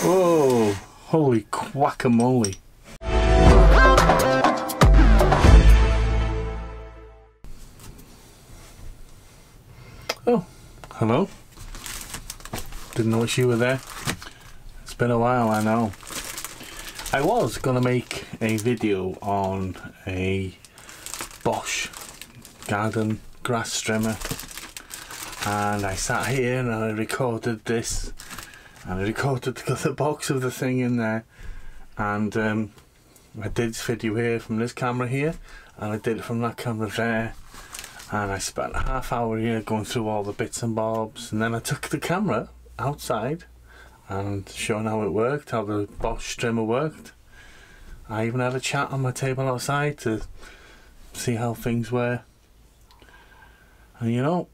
Whoa, holy guacamole. Oh, hello. Didn't know you were there. It's been a while, I know. I was gonna make a video on a Bosch garden grass trimmer, and I sat here and I recorded this, and I recorded the box of the thing in there, and I did this video here from this camera here, and I did it from that camera there, and I spent a half hour here going through all the bits and bobs, and then I took the camera outside and showing how it worked, how the Bosch trimmer worked. I even had a chat on my table outside to see how things were. And you know,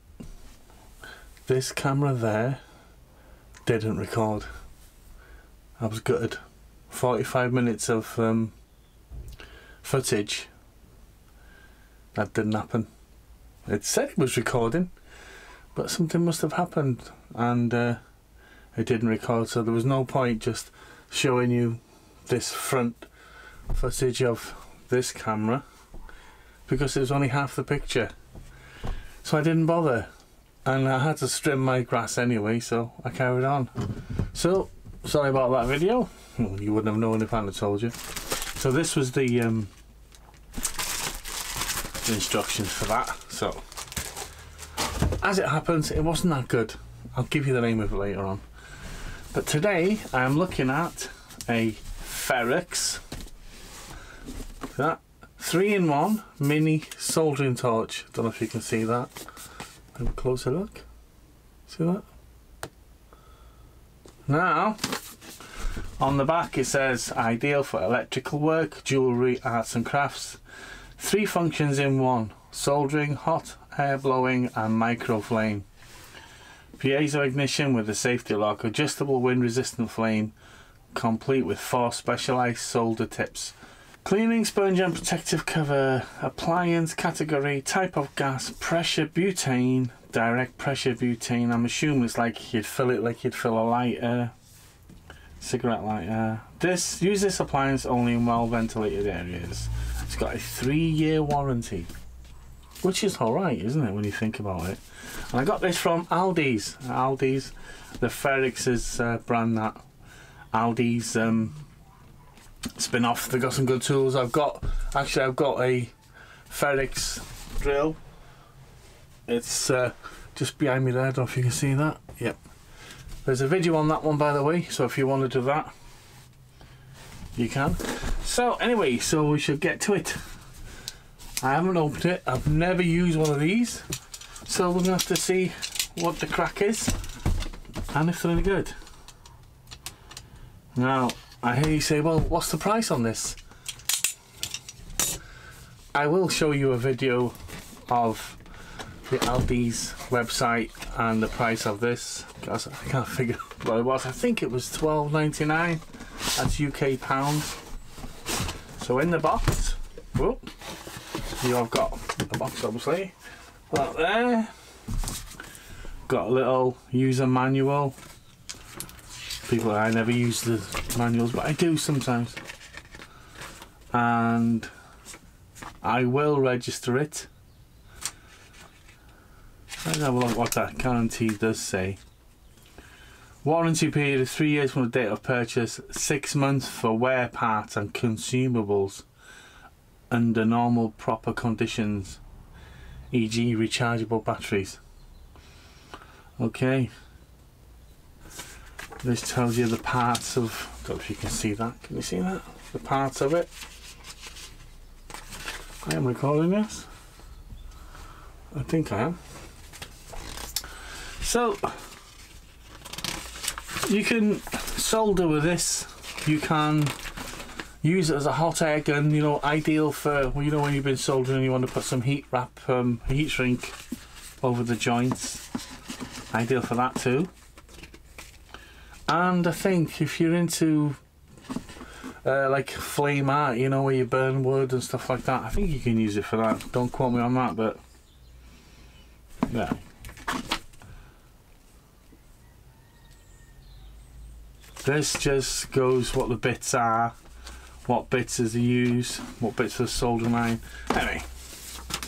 this camera there didn't record. I was gutted. 45 minutes of footage. That didn't happen. It said it was recording, but something must have happened, and it didn't record, so there was no point just showing you this front footage of this camera, because it was only half the picture. So I didn't bother, and I had to trim my grass anyway, so I carried on. So, sorry about that video. Well, you wouldn't have known if I had told you. So this was the instructions for that. So, as it happens, it wasn't that good. I'll give you the name of it later on. But today I am looking at a Ferrex, that 3-in-1 mini soldering torch. Don't know if you can see that. Have a closer look. See that? Now, on the back it says ideal for electrical work, jewellery, arts and crafts. 3 functions in one: soldering, hot air blowing and micro flame. Piezo ignition with a safety lock, adjustable wind resistant flame, complete with 4 specialised solder tips. Cleaning sponge and protective cover. Appliance category, type of gas, pressure butane, direct pressure butane. I'm assuming it's like you'd fill it like you'd fill a lighter, cigarette lighter. Use this appliance only in well ventilated areas. It's got a 3-year warranty, which is alright, isn't it, when you think about it. And I got this from Aldi's. Aldi's, the Ferrex's brand, that Aldi's spin-off. They've got some good tools. I've got a Ferrex drill. It's just behind me there, I don't know if you can see that. Yep. There's a video on that one, by the way, so if you want to do that, you can. So anyway, so we should get to it. I haven't opened it, I've never used one of these, so we're going to have to see what the crack is and if they're any good. Now, I hear you say, well, what's the price on this? I will show you a video of the Aldi's website and the price of this, because I can't figure out what it was. I think it was £12.99, that's UK pounds. So in the box, whoop, I've got a box, obviously. That there. Got a little user manual. People, I never use the manuals, but I do sometimes. And I will register it. Let's have a look what that guarantee does say. Warranty period of 3 years from the date of purchase, 6 months for wear parts and consumables under normal proper conditions, e.g. rechargeable batteries. Okay, this tells you the parts of, I don't know if you can see that, can you see that? The parts of it. I am recording this. I think I am. So, you can solder with this, you can use it as a hot air gun, you know, ideal for, well, you know, when you've been soldering and you want to put some heat wrap, heat shrink over the joints. Ideal for that too. And I think if you're into like flame art, you know, where you burn wood and stuff like that, I think you can use it for that. Don't quote me on that, but yeah. This just goes what the bits are, what bits is used, what bits are soldering iron. Anyway,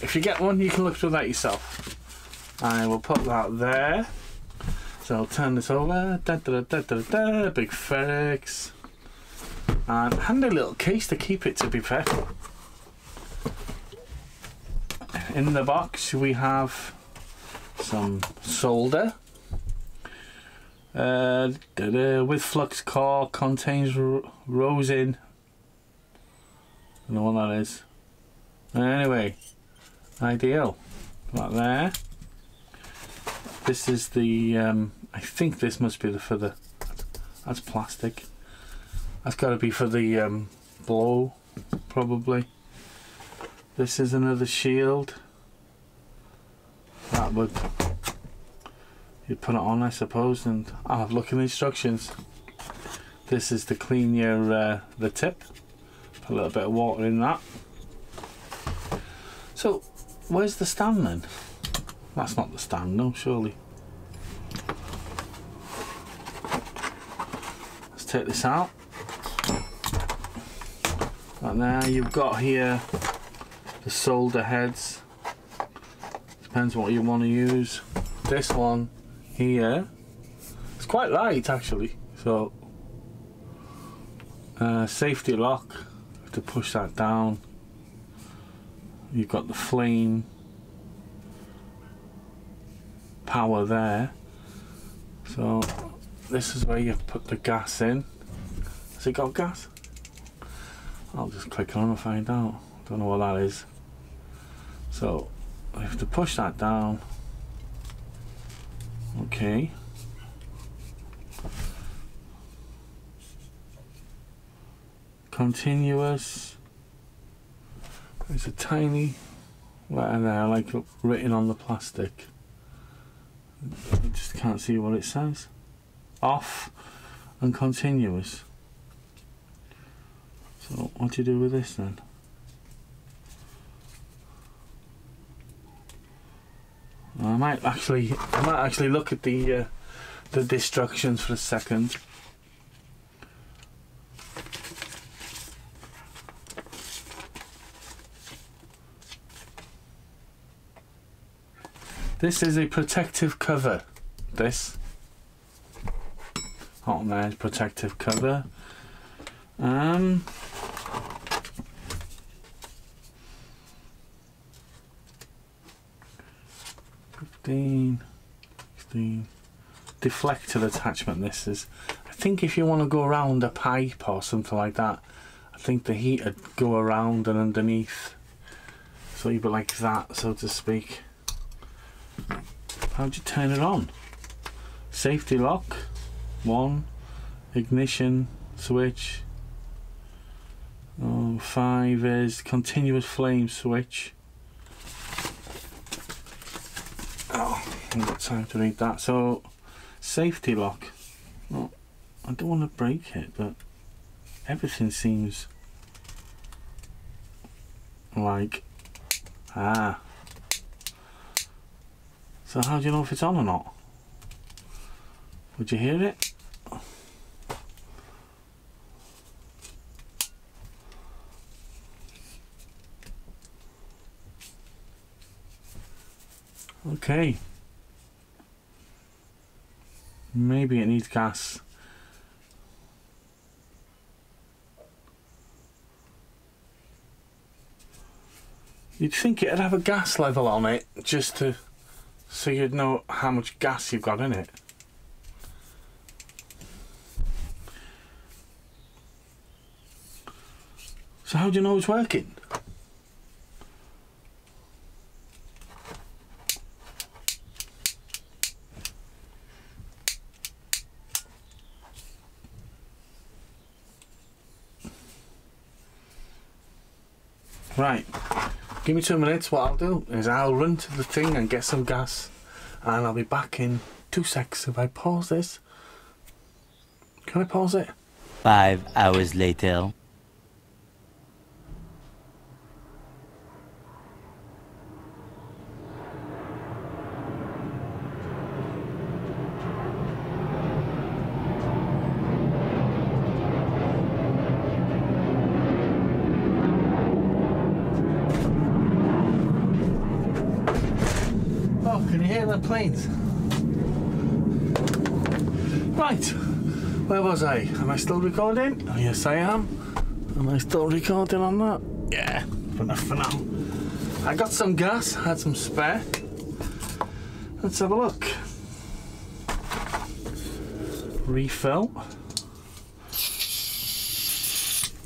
if you get one, you can look through that yourself. I will put that there. So I'll turn this over. Da, da, da, da, da, big Ferrex. And handy little case to keep it, to be fair. In the box we have some solder. With flux core, contains rosin. I don't know what that is. Anyway, ideal. Right there. This is the, I think this must be the, for the, that's plastic. That's got to be for the blow, probably. This is another shield. That would, you put it on, I suppose, and I'll have a look in the instructions. This is to clean your the tip. Put a little bit of water in that. So, where's the stand then? That's not the stand, no, surely. Let's take this out. And right there, you've got here the solder heads. Depends what you want to use. This one here, it's quite light actually, so safety lock, have to push that down. You've got the flame power there, so this is where you put the gas in. Has it got gas? I'll just click on and find out. Don't know what that is. So I have to push that down. Okay. Continuous. There's a tiny letter there, like written on the plastic. I just can't see what it says. Off and continuous. So what do you do with this then? I might actually look at the instructions for a second. This is a protective cover. This on there is protective cover. Deflector attachment. This is, I think, if you want to go around a pipe or something like that. I think the heat would go around and underneath, so you'd be like that, so to speak. How'd you turn it on? Safety lock, one, ignition switch, 5 is continuous flame switch. Got time to read that. So safety lock, well, I don't want to break it, but everything seems like, ah, so how do you know if it's on or not? Would you hear it? Okay. Maybe it needs gas. You'd think it'd have a gas level on it, just to, so you'd know how much gas you've got in it. So how do you know it's working? Right, give me 2 minutes. What I'll do is I'll run to the thing and get some gas, and I'll be back in 2 secs. If I pause this, can I pause it? 5 hours later. silent planes. Right, where was I? Am I still recording? Oh, yes, I am. Am I still recording on that? Yeah, enough for now. I got some gas, had some spare. Let's have a look. Refill.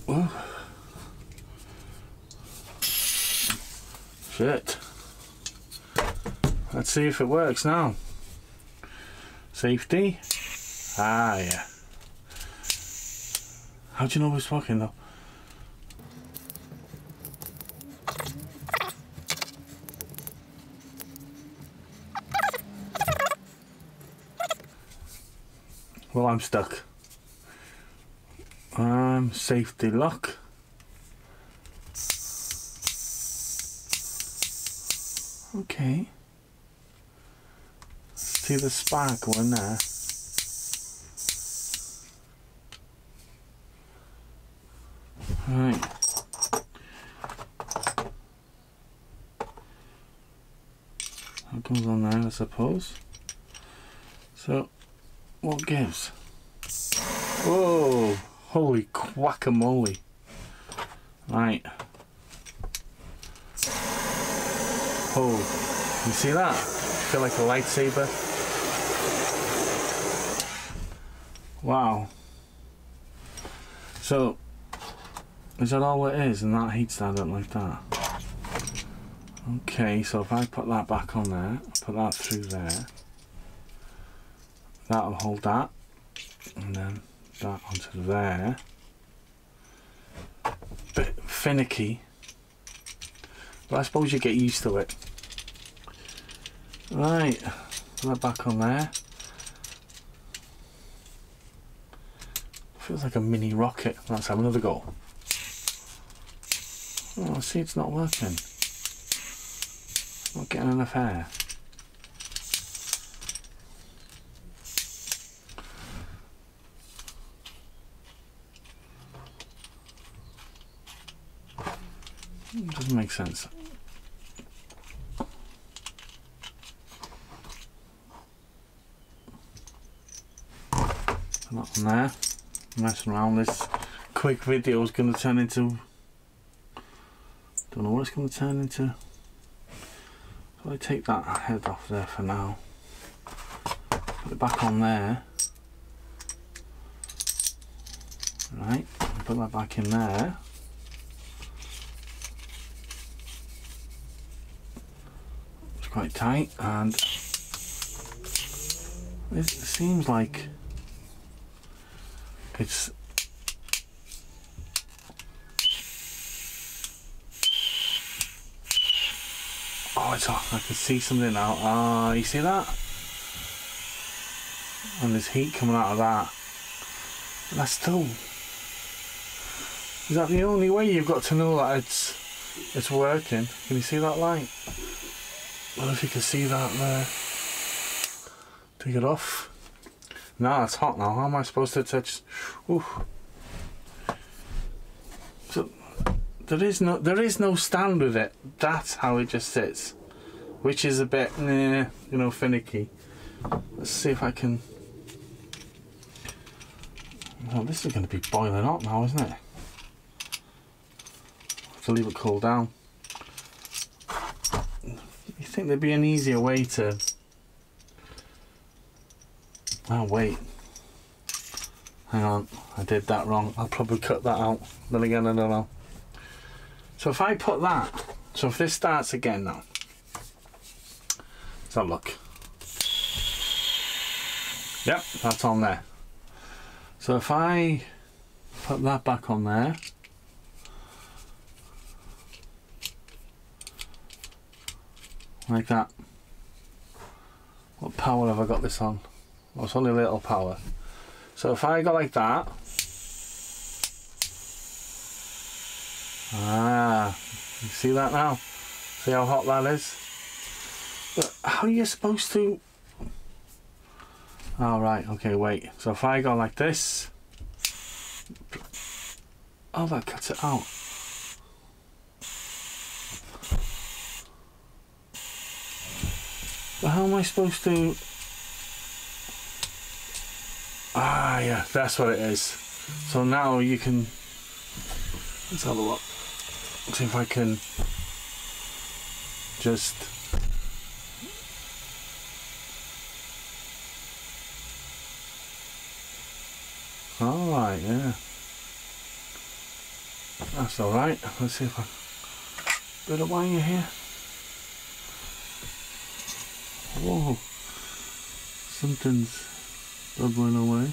Whoa. Shit. Let's see if it works now. Safety. Ah, yeah. How do you know it's working though? Well, I'm stuck. Safety lock. Okay. See the spark one there. Right. That goes on there, I suppose. So, what gives? Whoa! Holy guacamole! Right. Oh, you see that? I feel like a lightsaber. Wow. So, is that all it is? And that heats that up like that. Okay, so if I put that back on there, put that through there, that'll hold that, and then that onto there. Bit finicky, but I suppose you get used to it. Right, put that back on there. Feels like a mini rocket. Let's have another go. Oh, see, it's not working. Not getting enough air. Doesn't make sense. Not on there. Messing around. This quick video is going to turn into. Don't know what it's going to turn into. So I take that head off there for now. Put it back on there. Right. Put that back in there. Quite tight, and it seems like it's oh, it's off. I can see something now. Ah, you see that? And there's heat coming out of that. That's still. Is that the only way you've got to know that it's working? Can you see that light? I don't know if you can see that there. Take it off. Nah, it's hot now. How am I supposed to touch? Ooh. So there is no stand with it. That's how it just sits, which is a bit, you know, finicky. Let's see if I can. Well, this is going to be boiling hot now, isn't it? I have to leave it cool down. You think there'd be an easier way to... Oh wait, hang on, I did that wrong. I'll probably cut that out, then again I don't know. So if I put that, so if this starts again now, let's have a look. Yep, that's on there. So if I put that back on there, like that. What power have I got this on? Well, it's only a little power. So if I go like that, ah, you see that now? See how hot that is? But how are you supposed to? All right, okay, wait. So if I go like this, oh, that cuts it out. But how am I supposed to... Ah, yeah, that's what it is. So now you can... Let's have a look. See if I can just... Alright, yeah. That's alright. Let's see if I... Bit of wire here. Whoa. Something's bubbling away.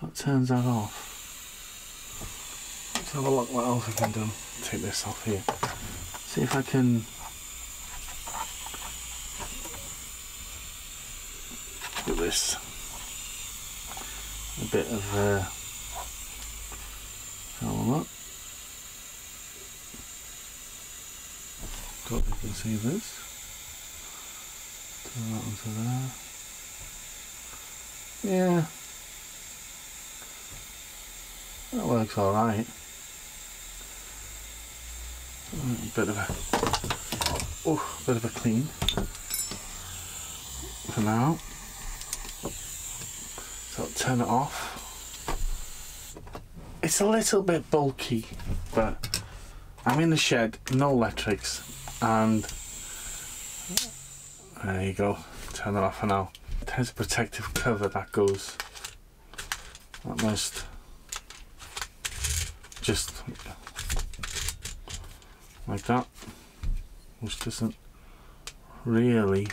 That turns that off. Let's have a look what else I can do. Take this off here. See if I can... Look at this. A bit of... Look. Hope you can see this. Turn that onto there. Yeah. That works alright. Bit of a clean for now. So I'll turn it off. It's a little bit bulky, but I'm in the shed, no electrics, and there you go, turn it off for now. It has a protective cover that goes, that must just like that, which doesn't really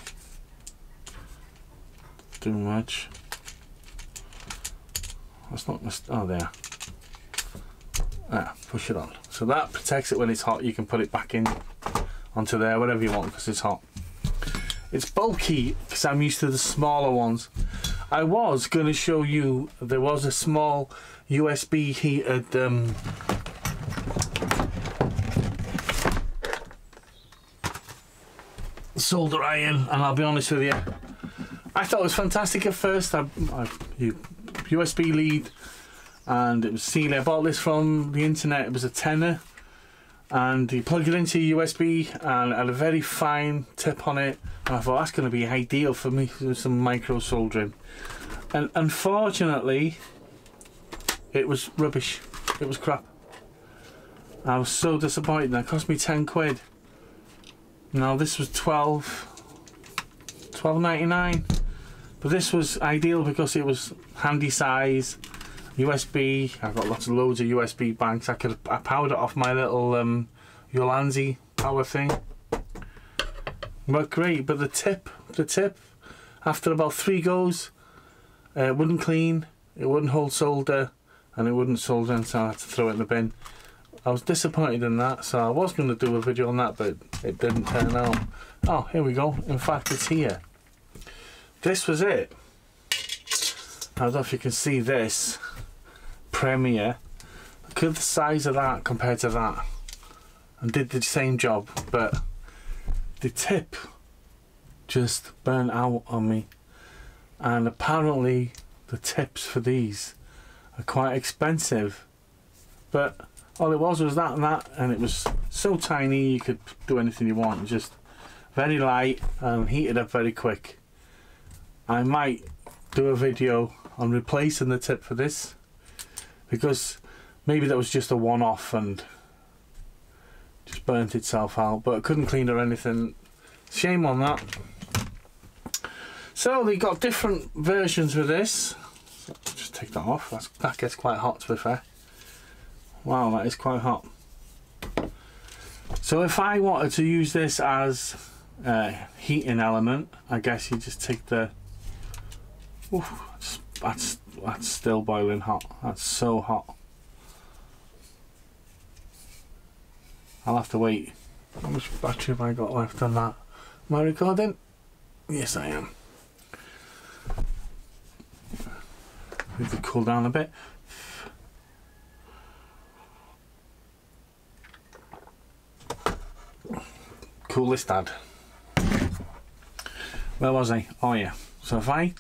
do much. That's not missed, oh there. Ah, push it on. So that protects it when it's hot. You can put it back in onto there, whatever you want, because it's hot. It's bulky because I'm used to the smaller ones. I was going to show you, there was a small USB heated solder iron, and I'll be honest with you, I thought it was fantastic at first. USB lead, and it was sealed. I bought this from the internet. It was a tenner, and you plug it into your USB and it had a very fine tip on it, and I thought that's going to be ideal for me with some micro soldering. And unfortunately it was rubbish, it was crap. I was so disappointed. That cost me 10 quid. Now this was 12.99, but this was ideal because it was handy size USB. I've got loads of USB banks. I powered it off my little Yolanzi power thing. Worked great, but the tip, after about 3 goes, it wouldn't clean, it wouldn't hold solder, and it wouldn't solder, so I had to throw it in the bin. I was disappointed in that, so I was going to do a video on that, but it didn't turn out. Oh, here we go. In fact, it's here. This was it. I don't know if you can see this. Premiere. Look at the size of that compared to that, and did the same job, but the tip just burnt out on me. And apparently the tips for these are quite expensive, but all it was that and that, and it was so tiny you could do anything you want. Just very light and heated up very quick. I might do a video on replacing the tip for this, because maybe that was just a one-off and just burnt itself out, but I couldn't clean or anything. Shame on that. So they got different versions with this. So just take that off. That gets quite hot, to be fair. Wow, that is quite hot. So if I wanted to use this as a heating element, I guess you just take the... Ooh, that's still boiling hot. That's so hot. I'll have to wait. How much battery have I got left on that? Am I recording? Yes, I am. We could cool down a bit. Coolest dad. Where was I? Oh yeah. So if I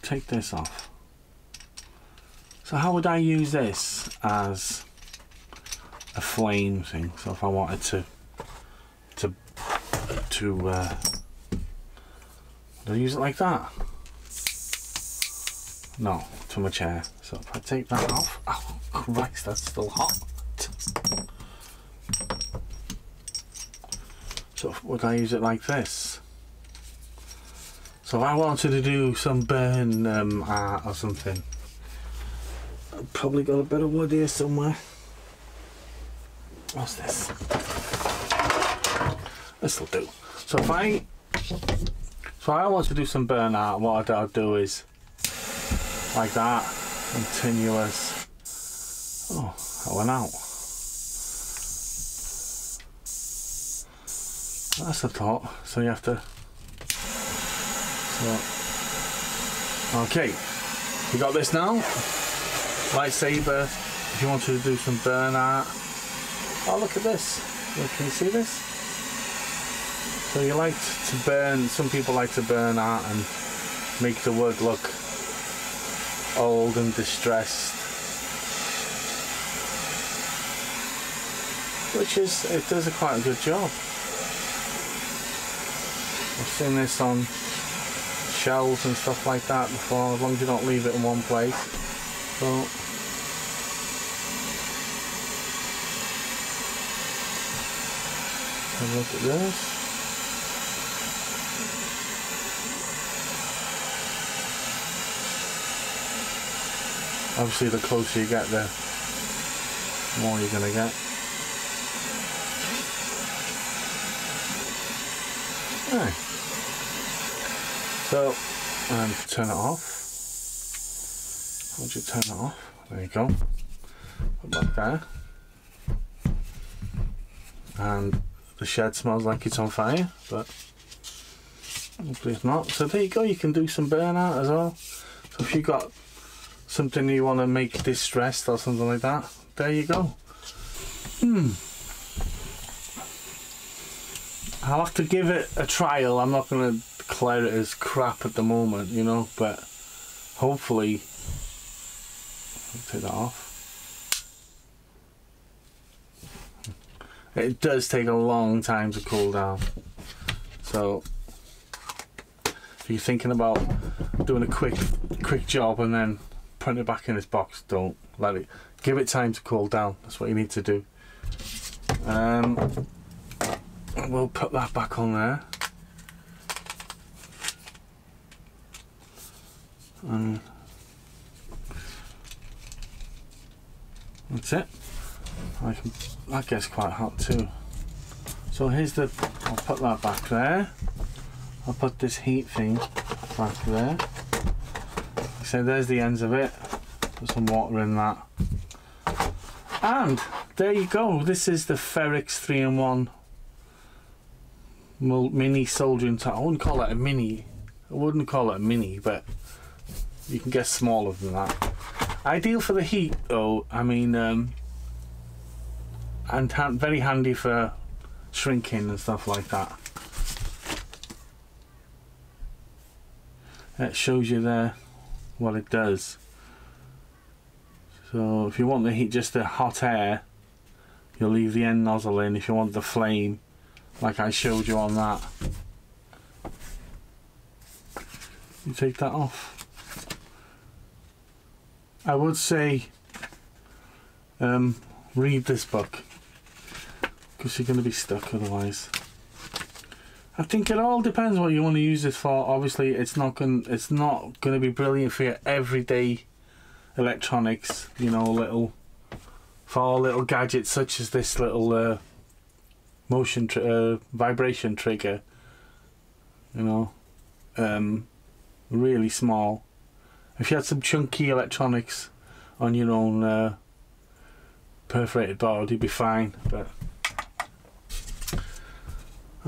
take this off, So how would I use this as a flame thing? So if I wanted to do I use it like that? No, to my chair. So if I take that off, oh Christ, that's still hot. So would I use it like this? So if I wanted to do some burn art or something, I've probably got a bit of wood here somewhere. What's this? This'll do. So if I want to do some burn art, what I'll do is like that, continuous. Oh, that went out. That's the thought. So you have to. So, okay, we got this now. Lightsaber. If you want to do some burn art. Oh, look at this. Can you see this? So you like to burn. Some people like to burn art and make the wood look old and distressed, which is, it does a quite a good job. I've seen this on shelves and stuff like that before, as long as you don't leave it in one place. So have a look at this. Obviously, the closer you get, the more you're going to get. Right. So, and turn it off. How would you turn it off? There you go. Put it back there. And the shed smells like it's on fire, but hopefully it's not. So there you go. You can do some burn art as well. So if you've got something you want to make distressed or something like that, there you go. I'll have to give it a trial. I'm not going to declare it as crap at the moment, you know, but hopefully. I'll take that off. It does take a long time to cool down, so if you're thinking about doing a quick job and then put it back in this box, don't let it, give it time to cool down. That's what you need to do. We'll put that back on there, and that's it. That gets quite hot too. So here's the, I'll put that back there. I'll put this heat thing back there. So there's the ends of it. Put some water in that. And there you go. This is the Ferrex 3-in-1 mini soldering tool. I wouldn't call it a mini. I wouldn't call it a mini, but you can get smaller than that. Ideal for the heat, though. I mean, and very handy for shrinking and stuff like that. That shows you there what it does. So if you want the heat, just the hot air, you'll leave the end nozzle in. If you want the flame, like I showed you on that, you take that off. I would say read this book, because you're going to be stuck otherwise. I think it all depends what you want to use it for. Obviously, it's not going to be brilliant for your everyday electronics, you know, little gadgets such as this little vibration trigger, you know, really small. If you had some chunky electronics on your own perforated board, you'd be fine, but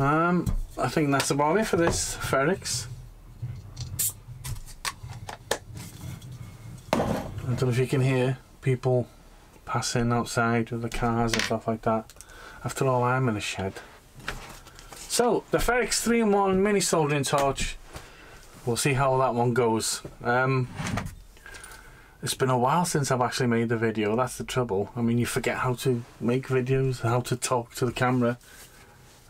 I think that's about it for this Ferrex. I don't know if you can hear people passing outside with the cars and stuff like that. After all, I'm in a shed. So, the Ferrex 3-in-1 mini soldering torch. We'll see how that one goes. It's been a while since I've actually made a video, that's the trouble. I mean, you forget how to make videos, how to talk to the camera.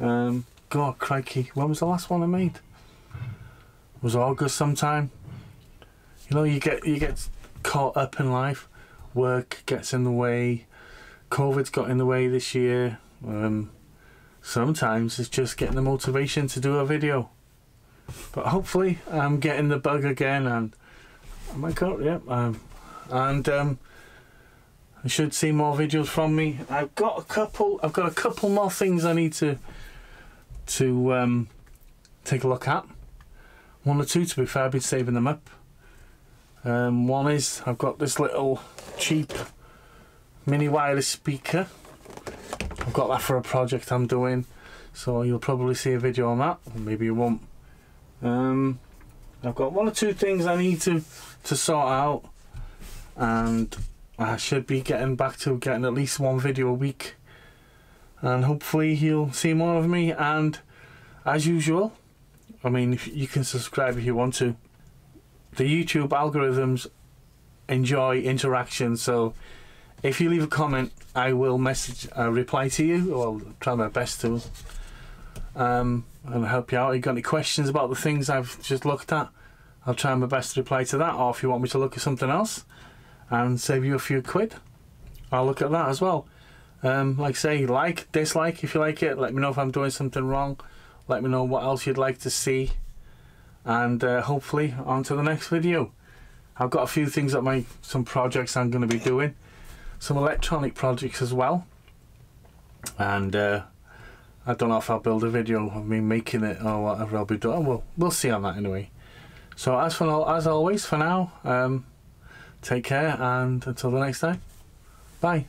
God, crikey, when was the last one I made? It was August sometime. You know, you get caught up in life. Work gets in the way. COVID's got in the way this year. Sometimes it's just getting the motivation to do a video. But hopefully I'm getting the bug again, and oh my God, yeah, I should see more videos from me. I've got a couple more things I need to take a look at. One or two, to be fair. I've been saving them up. One is I've got this little cheap mini wireless speaker. I've got that for a project I'm doing, so you'll probably see a video on that, or maybe you won't. I've got one or two things I need to sort out, and I should be getting back to getting at least one video a week, and hopefully you'll see more of me. And as usual, I mean, if you can subscribe if you want to. The YouTube algorithms enjoy interaction, so if you leave a comment, I will reply to you, or I'll try my best to. And help you out. If you've got any questions about the things I've just looked at, I'll try my best to reply to that, or if you want me to look at something else and save you a few quid, I'll look at that as well. Like I say, like, dislike if you like it, let me know if I'm doing something wrong, let me know what else you'd like to see, and hopefully on to the next video. I've got a few things that some projects I'm going to be doing, some electronic projects as well, and I don't know if I'll build a video of me making it or whatever I'll be doing. We'll see on that anyway. So as always for now, take care, and until the next time, bye.